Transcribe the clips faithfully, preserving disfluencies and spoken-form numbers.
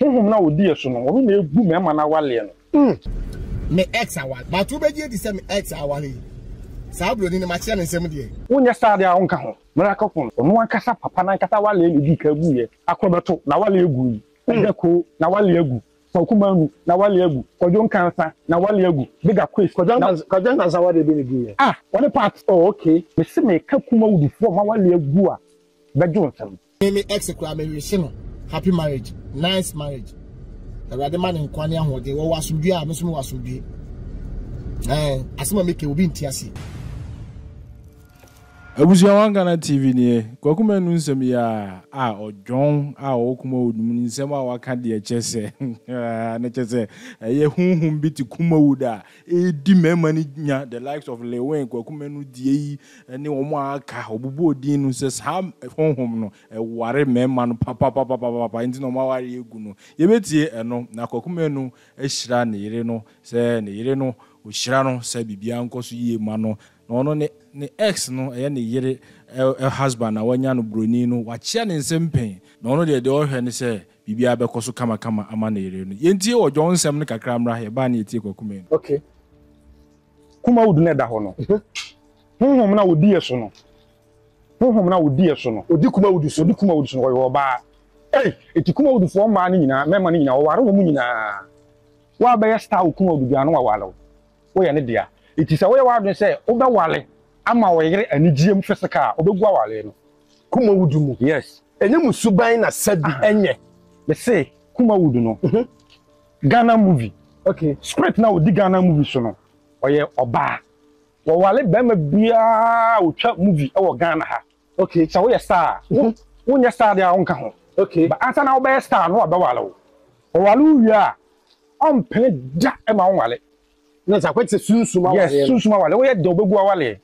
Me ex awal, but two bedi the same ex awali. Sablo ni machia ni same die. Unya sade a onka ho. Mraka kun. Onu ankasa papa na ankasa wale ni ka gu ye. Akwobeto na wale egu. Ndeko na wale egu. Kwaku Manu na wale egu. Kodjon kansa na wale egu. Biga quiz. Kodjon kodjon kansa wale be ni gu ye. Ah, one part. Oh, okay. Me se me ka kuma wudu fo ma wale egu a. Bejo nsam. Me me ex kura me wishi no. Happy marriage. Nice marriage. The man in Kwani Hode, or was be a Muslim was be. As soon as make it will be in Tiasi. I was young Ghana T V near Kwaku Manu Semia, ah, or John, ah, Okumo, Munisema, or Candia Chesse, Natchese, a year whom beat to Kumauda, a demon, the likes of Lewen, Kwaku Manu D, and Omaka, Bubo Dinu says, Ham, a home, a warre man, papa, papa, papa, and no more you guno. You bet ye, and no, Kwaku Manu, a shran, Ireno, say, Ireno, Ushrano, Sabi Bianco, ye, Mano. No, no, ne, ne ex no, a any yere a husband, a one yan brunino, what chan in same pain. No, no, they do and say, Bibia Becosu Kama Kama, a man, Yenti or John Samnica Cramra, a banny take or come. Okay. Kuma would never honor. Whom now would dear sono. Whom now would dear sono. Udicuma would so do commode or bar. Hey, it took out the four manina, memanina, or womanina. Why by a star commode Gano wallow? Where any dear? It is a way I would say, Oba Wale, I'm away and G M Fessica, Oba Wale. Kuma would yes. And you must subine a said, and yet, they say, Kuma would know. Ghana movie. Okay, script now the Ghana movie, so or ye or bar. Or Wale Bema Bia will chop movie or Ghana. Okay, so we are star. When you star their own count. Okay, but as an our star, no Abawalo. Or Waluya, I'm paid Jack and my wallet. No, I quite a Susuma, yes, Susuma, the way at Doboguale.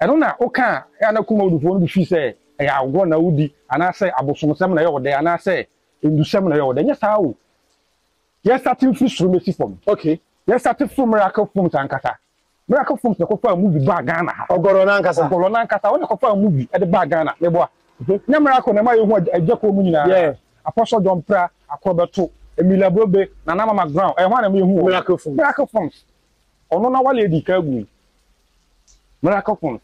I don't know, okay, and I come out of one if you say, I want a woody, and I say, I was from seminary or there, and I say, in the seminary or there, yes, how? Yes, that's in fish from the form. Okay, yes, that's from Miracle from Tankata. Miracle from the Copa movie Bagana, or Goronancasa, Goronancasa, or the Copa movie at the Bagana, Leboa. Namaraco, and I want a Jaco Munina, yes, Apostle John Pra, a Cobato, Emilia Bobe, Nanama McGround, I want a miracle from Miracle from. Ono na wale di kagu. Miracle phone.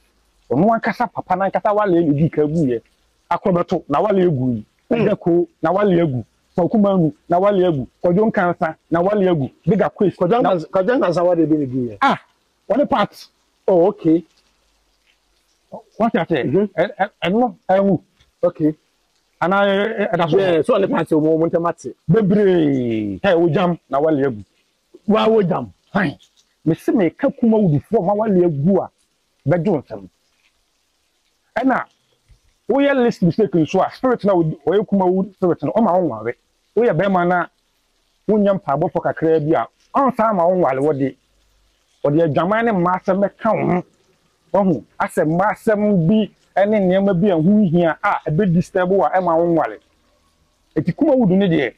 Ono ankasa papa na ankasa wale di kagu ye. Akrobeto na wale egu. Ndeko na wale egu. Kwaku Manu na wale egu. Kodjon kansa na wale egu. Biga quiz kodjon kodjon kansa wale be ni ye. Ah, one part. Oh, okay. What you say? Eh eh no, eh wu. Okay. Ana eh that's so one part o mo ntemate. Bebre. Hey, wo jam na wale egu. Wa wo jam. Fine. Me se me ka kuma wudu fo ma wale egu a bejo nsam ana wo ye list mistake nso a spirit na wo ye kuma wudu spirit na o ma wonware wo ye be ma na wonya mpa bo fo kakra bi a on sa ma wonware wo de wo de adwaman ne ma asem ka wo wo hu asem ma asem bi ene nneema bi a hu hia a ebe disturb wa e ma wonware eti kuma wudu ne de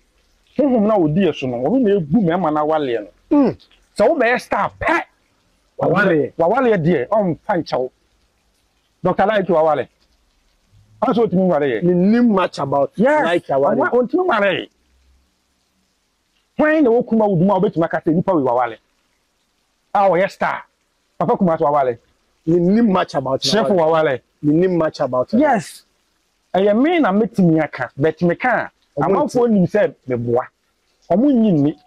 honhom na wo de so no wo na egu me ma na wale no mm so we stop pet wawale wawale die on pancho Doctor Like wawale also what me wale me nim much about Like wawale on to mare when the okuma uduma obetima ka se nipa we wawale ah we star papa kuma wawale me nim much about chef wawale me nim much about yes I mean na metimi aka but me ka amafo nim se me boa omo nyin ni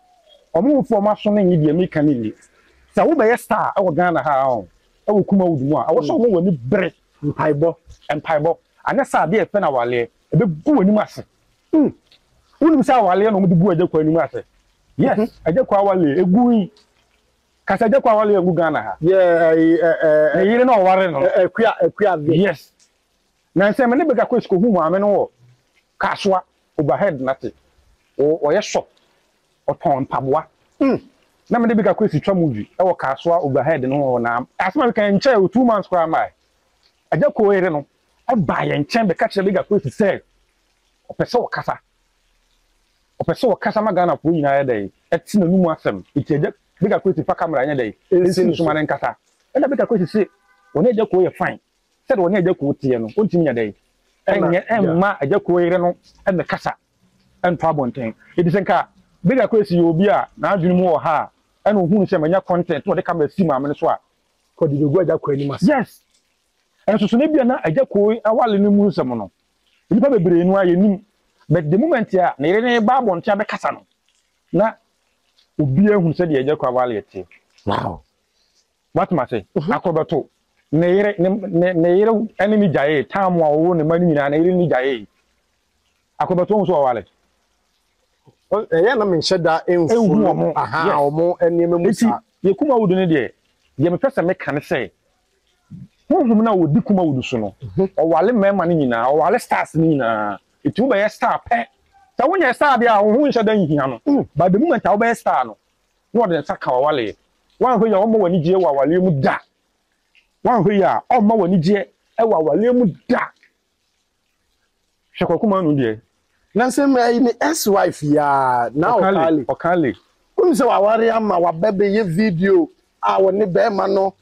omo information ni de make an ile sa wo be star e wo Ghana ha on e wo kuma wudumu a wo so mo wani bre mpaibo mpaibo anasa de e fe na wale e be bu wani mase mm wonu sa wale no mo de bu aje kwa ni mase yes aje kwa wale egui ka sa aje kwa wale egu Ghana ha yeah eh eh yire no ware no akua akua yes na nse me ne be ga ko school hu mu ame no wo kaswa overhead nati o o ye shop upon Pabwa. Hm. Now me dey big akwesi twa movie. E wo kaswa overhead no na. Asma we can check two months kwa mai. Aja ko ere no. E ba ye nchen be ka che big akwesi say. Opese wo kasa. Opese wo kasa magana po nyina ye dey. E ti na numu asem. Iteje big akwesi fa camera nya dey. E si nso mane nkasa. E na big akwesi say, "Woni aja ko ye fine." Said woni aja ko tie no. Ontimi nya dey. E nye e ma aja ko ere no e be kasa. and Trabontain. It is a car. Bigger crazy you'll be a now you more ha and who say my content or they come and see my minister. Could you go that query? Yes. And so, maybe I'm not a jackal, a while in the moon. Someone you probably bring why you knew, but the moment here, near any barb on Tabby Cassano. Now, Ubia who said the jackal valley. Wow. What must I say? Acobato. Near enemy die, time one, the money and enemy die. Acobato was our wallet. Oh, I am said that in whom a how more and you come out in a day. You first make can say. Now would be come out soon, or while Mamanina or while stars Nina, it will be a star pet. So when you start there, who shall then him? By the moment, I'll be a star. What is a cowally? One who you are more Niger while you would die. One who you are all more Niger while you would die. Shall come on, dear. Nancy, my ex wife, ya now, Kali or Kali. Who is our yam, our baby video, our neighbor Mano.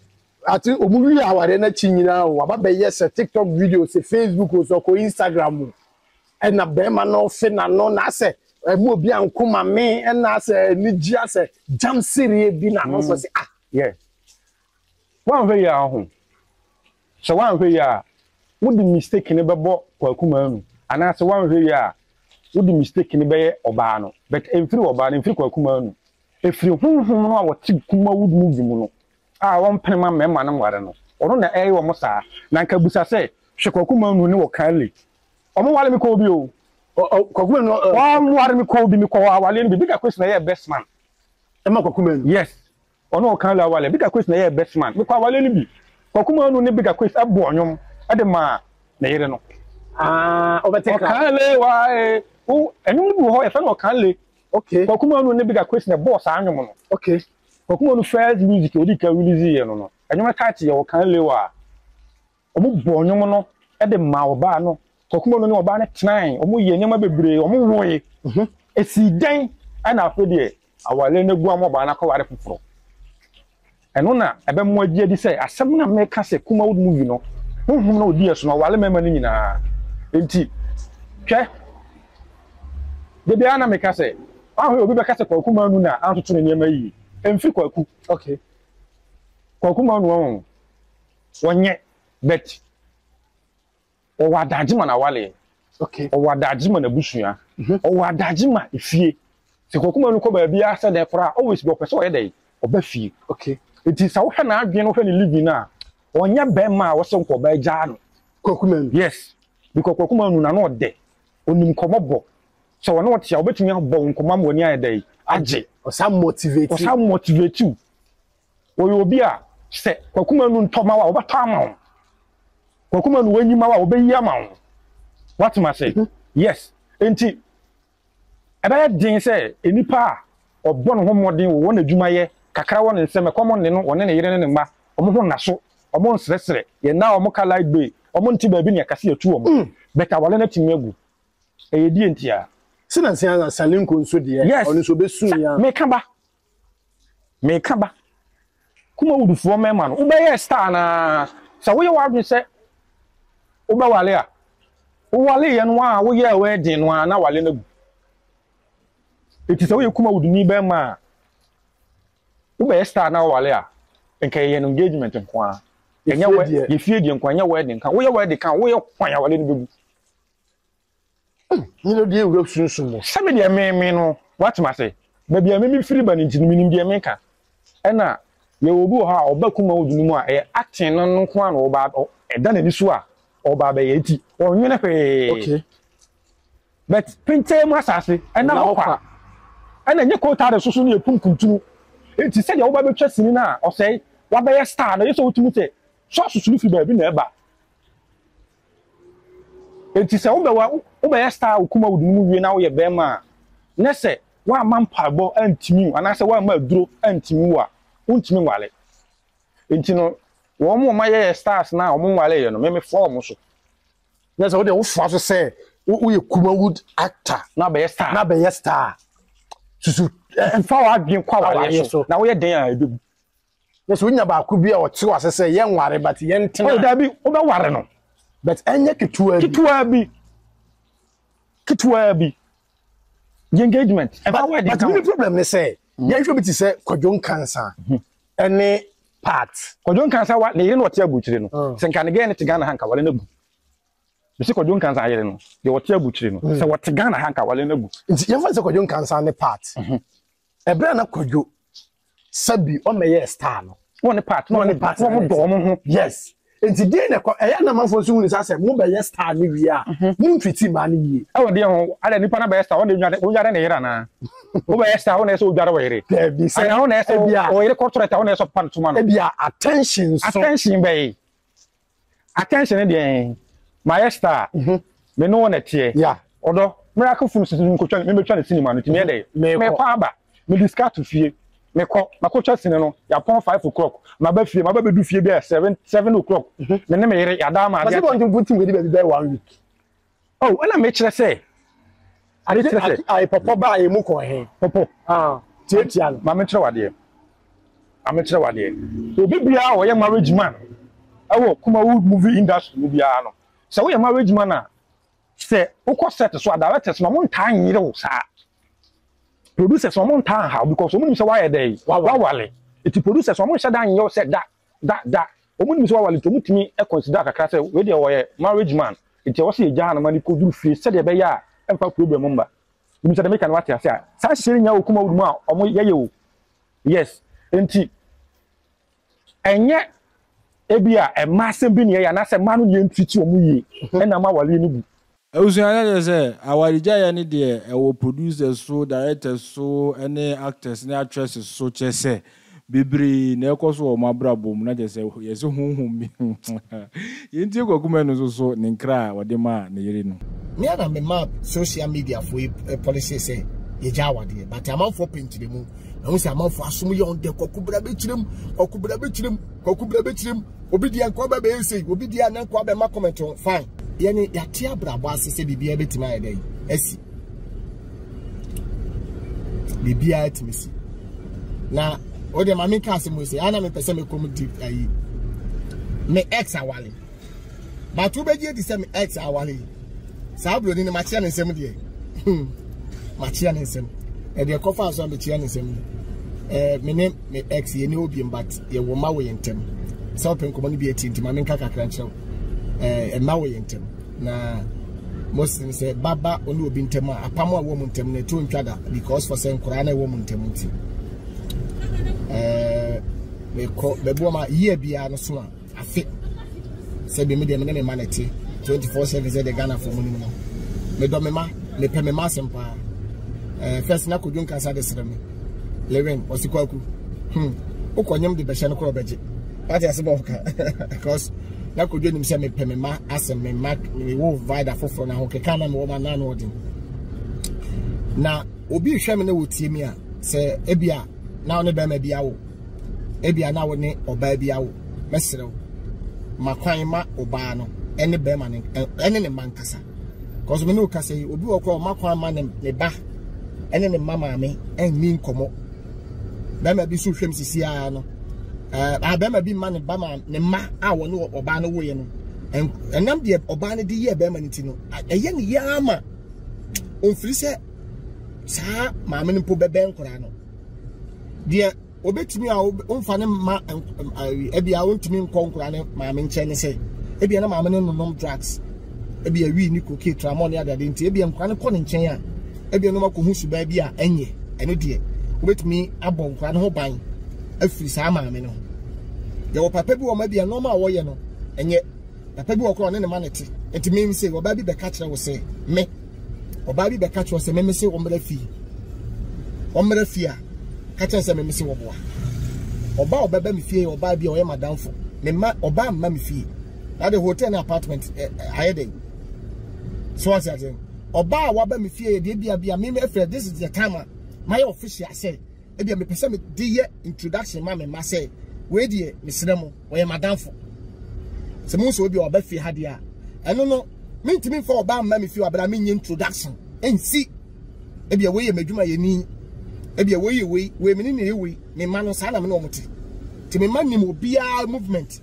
Ati omuri aware na chinyina o aba be yes TikTok videos se Facebook o so ko Instagram e na be ma no fe na no na se e mo bi ankoma me e na se ni ji ase jam serie bi na no so se ah yeah wan fe ya ho so wan fe ya wo di mistake ni be bo Kwaku Manu ana se wan fe ya wo di mistake ni be oba no but emfiri oba no emfiri Kwaku Manu efiri hunhun no a wo ti kuma wood movie mu no ah one penma memma na ngware no ono na eh wo mo saa na nka busa se hwe Kwaku Manu ni wo Kali omo wale me ko bi o Kwaku Manu omo wale me ko bi me ko wale ni bi ka question na ye best man e ma Kwaku Manu yes ono wo Kali wale bi ka question na ye best man me ko wale ni bi Kwaku Manu ni bi ka question abo onyom e de ma na yere no ah overtake Kali wale o enu bi ho e fa no Kali okay Kwaku Manu ni bi ka question na boss anyom no okay Okumonu first music odi ka release no no enyo kati yo kan lewa omo bo nyom no e de ma oba no Okumonu ni oba ne tnan omo ye nyoma bebre omo woye mhm esi den ana afodie awale ne gu amoba na ko ware foforo eno na ebe mo agie di se asem na me ka se kuma wood movie no honhom na odi eso no wale mema ni nyina enti hwe de bia na me ka se aho obi be ka se Okumonu na antoto ne nyema yi Enfri Kwaku, okay. Kwaku Manu wonye bet. O wadaji ma na wale. Okay. O wadaji ma na busua. O wadaji ma ifie. Se Kwaku Manu ko ba bia se dey fora always be person o dey. O ba fie. Okay. Enti sa wo hwe na adwen no hwe ni living na. Onye be ma wo se nko ba ja no. Kwaku Manu. Yes. Because Kwaku Manu na no de. Onim komobo. So wona wo tia obetumi abon koma mo ni ayedai. Aje. Or some motivate you. Or some motivate you. Or you will be a set. Kwaku Manu Tomawa over Tamon. Kwaku Manu when you mawa obey Yamon. What must I say? Yes. Ain't it? A bad thing say, any pa or born home more than one of Jumaye, Kakawan and Sema common on any enema, or more naso, or more stressor, and now Moka Light Bay, or Monty Babinia Cassia two. But I will let him go. A didn't hear. Sinansiana salim konsudia yes oni so besun ya me kaba me kaba kuma wudu fo me ma no ubeye star na sa wo ye wadwe se uba wale a wale ye no a wo ye we din no a na wale na gu eti sa wo ye kuma wudu ni be ma ubeye star na wale a nka ye no engagement nko a enya we ye fie die nko enya we din kan wo ye we din kan wo ye kwan ya wale ni begu Nilo die wura sunsun. Same dia me me no, what must I say? Ba bia me me free ba ni ntinu minim dia me ka. E na ye obu ha obakuma odunum a e acting no nko an oba e da na ni so a oba ba ye ti. Onwene fe. Okay. But pinte mu asase e na okwa. E na nye ko ta de susu na epum kuntunu. Enti se dia oba be twa sini na o sei wa ba ye star na ye so otumu te. So susu fi ba bi na e ba. Enti se oba wa oba star ukuma wudunu wie na wo ye bema na se wa mampabo antimi ana se wa ma duro antimi wa untimi ngwale enti no wo mo ma ye stars na wo ngwale ye no me me form so na se wo de wo fo so se wo ye kuma wud actor na be star na be star susu enfa wa adwen kwa wale so na wo ye den a edu na se wo nya ba ku bi a wo ti wa se se ye ngware but ye ntina o da bi wo be ware no but enye ketua bi ketua bi Kitwa bi the engagement. But, but the only problem they say, mm. the issue is say Kwajon cancer, any part. Kwajon cancer what? They don't want to butcher no. Since can again to Ghana hanka walene bu. You see Kwajon cancer here no. They want to butcher no. So what Ghana hanka walene bu. It's even say Kwajon cancer any part. Ebra na Kwajo sabi o meye star no. One part, no one part. One do mo. Yes. Nti dey na kwa eya na manfo so hu say mo be star ni wia mo mfiti ma ni yi e wo dey ho ala nipa na be star wo dey nwa wo yare na yira na wo be star wo na so dware wo yire be say na wo na so bia wo yire corporate wo na so pan tuma no bia attention so attention be attention dey my star me no na tie yeah odo miracle full so nko twa me me twa na cinema no timi e dey me kwa aba me discuss to fie me ko ma ko chase ne no ya pon five o'clock ma ba fie ma ba bedu fie be seven o'clock me ne me yire ya da ma dia but you put him with be one week oh ana me chere say ari chere say ai popo ba ai mu ko he popo ah tietia no ma me chere wade ma me chere wade so biblia o ye marriage man awo kuma movie industry mu bia no so we marriage man na say ukọ set so directors ma mo ntan yire wo sa producer someone tan how because omunimse why dey wawale it producer someone shada an you said that that that omunimse wawale to mutimi e consider kakra say we dey oye marriage man it was e jana man ko duru free said e be ya emfa problem mba omunimse dey make an what say say shiri nya okuma wudum a omo yeye o yes enti enye ebia e ma sembi ne ya na say manu ye ntiti omu yi e na ma wale ni bu Usually, say our Nigeria need the producers, so directors, so any actors, any actresses, so just say, "Bibri, ne koso o mabrabo." Muna just say, "Yesu humumi." Yenti ko kumene so so ninkra wadema niyerino. Me ana me ma social media for policy say yejawadi, but amam for pinch demu. Namu say amam for asumu yonde kokubra betirim, kokubra betirim, kokubra betirim. Obi di anko ba be say, obi di anko ba ma comment on fine. Yani yatia brabo asese bibia betima yede esi bibia etimisi na ode ma menka asemo se ana me pese me komu deep ayi me ex awale ba tu beje di se me ex awale sa bro ni na machia na nsem de machia na nsem e de kofa aso be chia na nsem eh me ne me ex ye ne obi mbat ye wo ma wo ye ntem sa open komo ni bi etinti ma menka kakra nchew eh na wo yentem na mosin say baba onu obi ntem a apam a wo muntem na to ntwada because for say nkura na wo muntem nti eh me ko be bo ma ye bia no so a afi say be me de me na manati twenty-four seven say the Ghana for money no me do me ma me pe me ma sempa eh first na Kwajon cancer de srem eleven Osikuaku hmm ukonyem de be she no ko beje that is boka because na ko dwenu se me pemema asem me mark me wo vida foforo na ho keka na me wo ma na no odin na obi hwe me na wotie me a se ebia na one be ma bia wo ebia na wo ne oba bia wo mesrew makwan ma oba no ene be ma ne ene ne mankasa cause me no kasa yi obi wo kwa makwan ma ne ba ene ne mama me enni nkomo be ma bi so hwe me sisia no eh abema bi ma ne ba ma ne ma a wo ne oba no wo ye no enam de oba ne de ye be ma nti no eye ne ya ma onfiri se sa ma me npo be ben kora no de obetimi a onfa ne ma ebia ontimi nkon kora ne ma me nche ne se ebia na ma me ne nom drugs ebia wi ni koke tramone adade nti ebia nkwa ne ko ne nchen a ebia no ma ko husu ba bia enye ene de obetimi abon kora ne ho ban afiri sa ma me no de wo papa bi wo ma bia no ma wo ye no enye papa bi wo kro ne ne ma ne ti enti me say wo ba bi be ka kire wo say me oba bi be ka kire wo say me me say wo mra fi wo mra fi a ka kire say me me say wo boa oba oba ba me fie oba bi o ye madamfo me ma oba ma me fie na the hotel and apartment I dey so as I say oba wa ba me fie de bia bia me me afre this is the time my official say ebia me pese me de introduction ma me ma say we de me sremo we madamfo se mo so bi oba fi ha de a eno no me ntimi fa oba ma me fi oba me introduction ensi ebia we ye madwuma ye ni ebia we ye we we me ni we me ma no sa na me no moti ti me ma nim obi a movement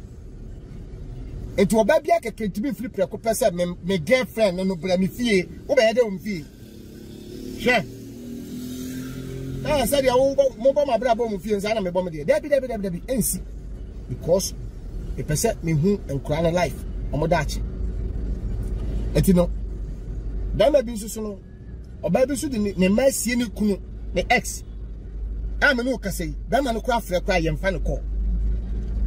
enti oba bia keke ntimi flip preko pese me me girlfriend no bra me fie oba ye de o me fie hwe Now said your own mobile my brother bomb feels and I'm a bomb there. Debbie Debbie Debbie Debbie N C because the person me who and crown life on dachi. And you know that may be so or baby so the mercy any kuno the ex. I'm a no case, that man craft for a cry and final call.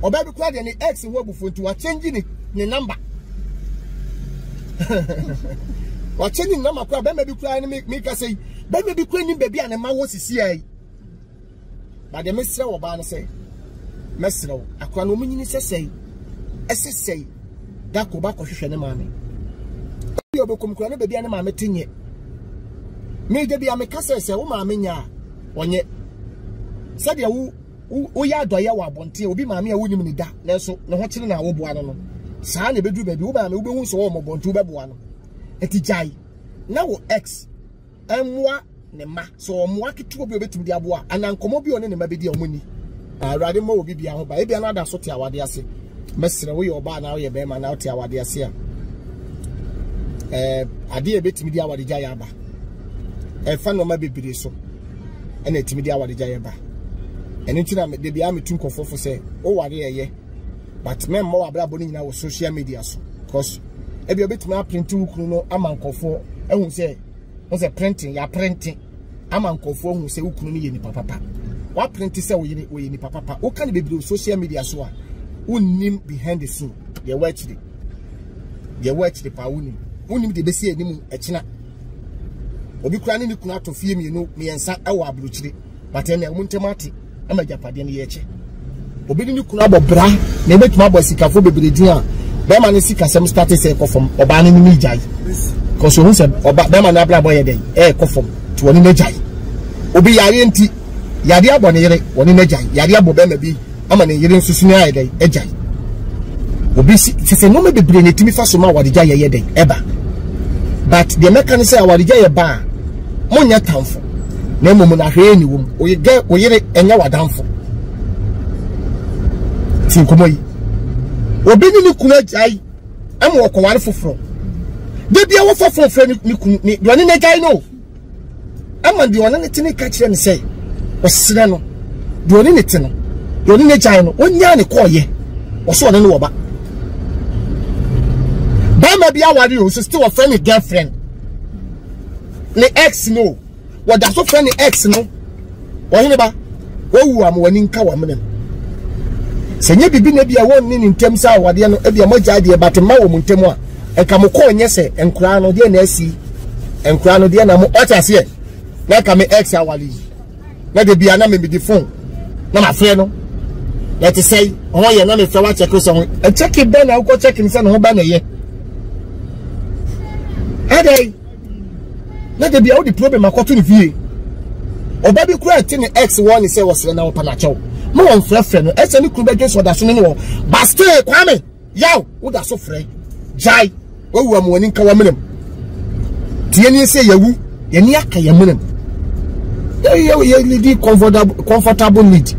Or baby cried and the ex and web before to a changing the number. Or changing number crab, baby crying make make us say, baby be cleaning baby and a man was C I. But the messer or banner say, Messro, a cronomini say, as say, that go back or shiny money. You'll become cranny baby and a mamma tin yet. May there be a mecassa, say, oh, mamma, one yet. Sadia who who ya do ya wabonti obi maami a woni mnida lenso ne ho kire na wo boa no saa ne bedru bebi wo ba me wo behu so wo mo bontu be boa no eti jai na wo ex emwa ne ma so mo aketu obi obetim di aboa anankomo bi one ne ma be di omuni awrade ma obi bia ho ba e bia na da so te awade ase mesere wo ye oba na wo ye be ma na te awade ase a eh ade e betim di awade jai aba e fa no ma bebire so ene etimi di awade jai aba. And it's not the Biami Tunko for say, oh, I hear, but men more abraboni in social media. Because every bit my print to Kuno, Amanco for, and who say, was a printing, ya printing, Amanco for who say, who couldn't be any papa. What print is we in papa? Who can be blue social media so? Who name behind the scene? They watch the they watch the Paunim. Who name the Bessie anymore at China? Or be crying you could not to fear me, you know, me and San Awa Blue Chile, but then I won't matter. I'm a Japanese yeche. Obedient you kunabo bra, they make my boy Sikafu Bebridia. Beman is Sika some status echo from Obani Nijai. Because you said, Obaman Abra boy a day, echo from to one in a jai. Obi Yarienti Yadia Bonere, one in a jai, Yadia Bobeme be, Aman Yerin Susina a day, a jai. Obi says, no, maybe bring it to me for some hour the jai a day, ever. But the Americans say, our jai a bar, Monia Townful. No woman, I hear any woman, or you get or you and now are down for. Tinkomoy. Obedient Kunajai, I'm walking one for from. There be a offer for friend running a guy. No, I'm on the one anything catch and say, or Silano, doing anything, doing a giant, one yarn a call ye, or so I don't know about. Bama be our use is still a friendly girlfriend. The ex no. What that's so friendly ex no? Or anybody? Oh, I'm winning cow men. Say, you be maybe a one in terms of what the other idea about a mao muntemo and Kamoko and yes, and crown of the N S C and crown of the animal. What I say, like I'm an ex hourly. Let it be an enemy the phone. No, my friend, let us say, oh, you're not a flower check or something. And check it, then I'll go check him some home banner. Hey. Let there be all the problem I got to view. Or baby cried ten X one is say was now panacho. No one friend friend, as any could against what I saw no Baste Kwame. Yow, what are so free? Jai, oh, I'm winning Kawaminum. Tieni say Yawu, Yaniaka Yaminum. There you need comfortable comfortable need.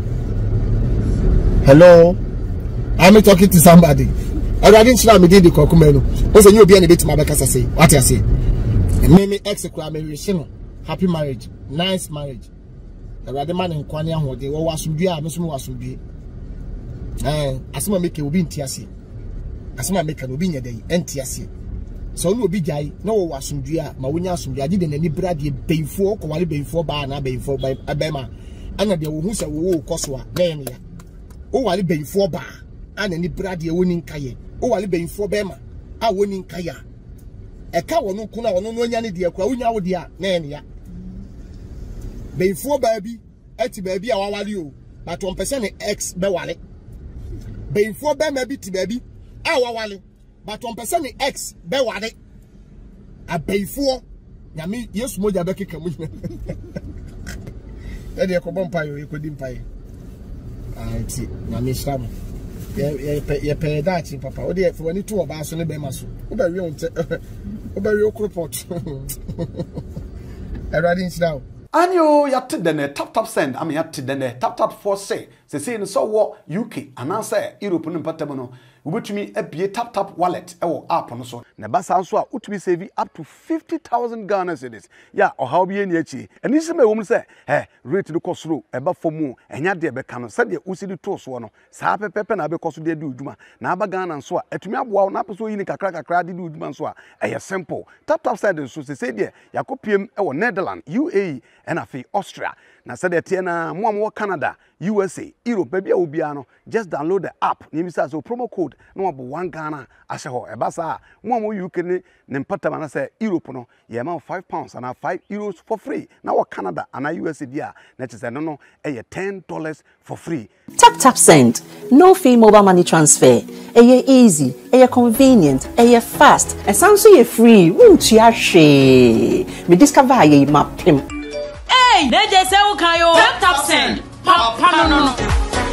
Hello, I'm talking to somebody. I didn't know me did the Kokumeno. Also, you'll be any bit my back as I say. What I say. Mimi execra me happy marriage, nice marriage. The rather man in Kwanya who they was to be a Muslim was to be. As my make it will be in Tiasi. As my make it will be in a day, and Tiasi. So no be guy, no was to be a Mawunya Sunday. I didn't any brady pay for, Kawali pay for, Bana pay for by Abema. And the Wusa will Koswa, Namia. Oh, I'll pay for Bar. And any brady winning Kaye. Oh, I'll pay for Bema. I winning Kaya. A cow no kuna or no yani dear Kwaunya dear Nania. Bay four baby, eighty baby, our value, but one percent ex Bewale. Bay four baby to baby, our valley, but one percent ex Bewale. A bay four Yami, yes, Moja Becky commission. Let your compire, you could impire. I see, Nami Sam. Ye pay that in Papa, or dear, for any two of us on the Bemasu. Oberio Cropot. I read it now. And you yet then a tap tap send. I mean, yet then a tap tap for say. Say, say, so what U K, and answer Europe and Patamono. ubetumi ebie tap tap wallet ewo app no so na ba san so a utumi save up to fifty thousand Ghana cedis ya o ha obi eni achi eni se me wo mu se eh rate no kosoro eba fomu enya de ebe ka no se de usi de to so no sa pepepe na be koso de de uduma na aba Ghana so a etumi aboa na peso yi ni kakra kakra de de uduma so a eh simple tap tap send so se se de yakopiem ewo Netherlands U A E and afi Austria na se de tie na mo am wo Canada U S A Europe be bia obi ano just download the app ni mi sa so promo code no abo one Ghana ahye ho eba sa mo mo U K ni ne mpatama na say Europe no ye ma five pounds and five euros for free na wo Canada and U S A dia na che say no no e ye ten dollars for free. Taptap Send, no fee mobile money transfer. E ye easy, e ye convenient, e ye fast, and sanso ye free. Won't ya she me discover ye map him. Hey, they just say okay yo. Taptap Send, papa no no.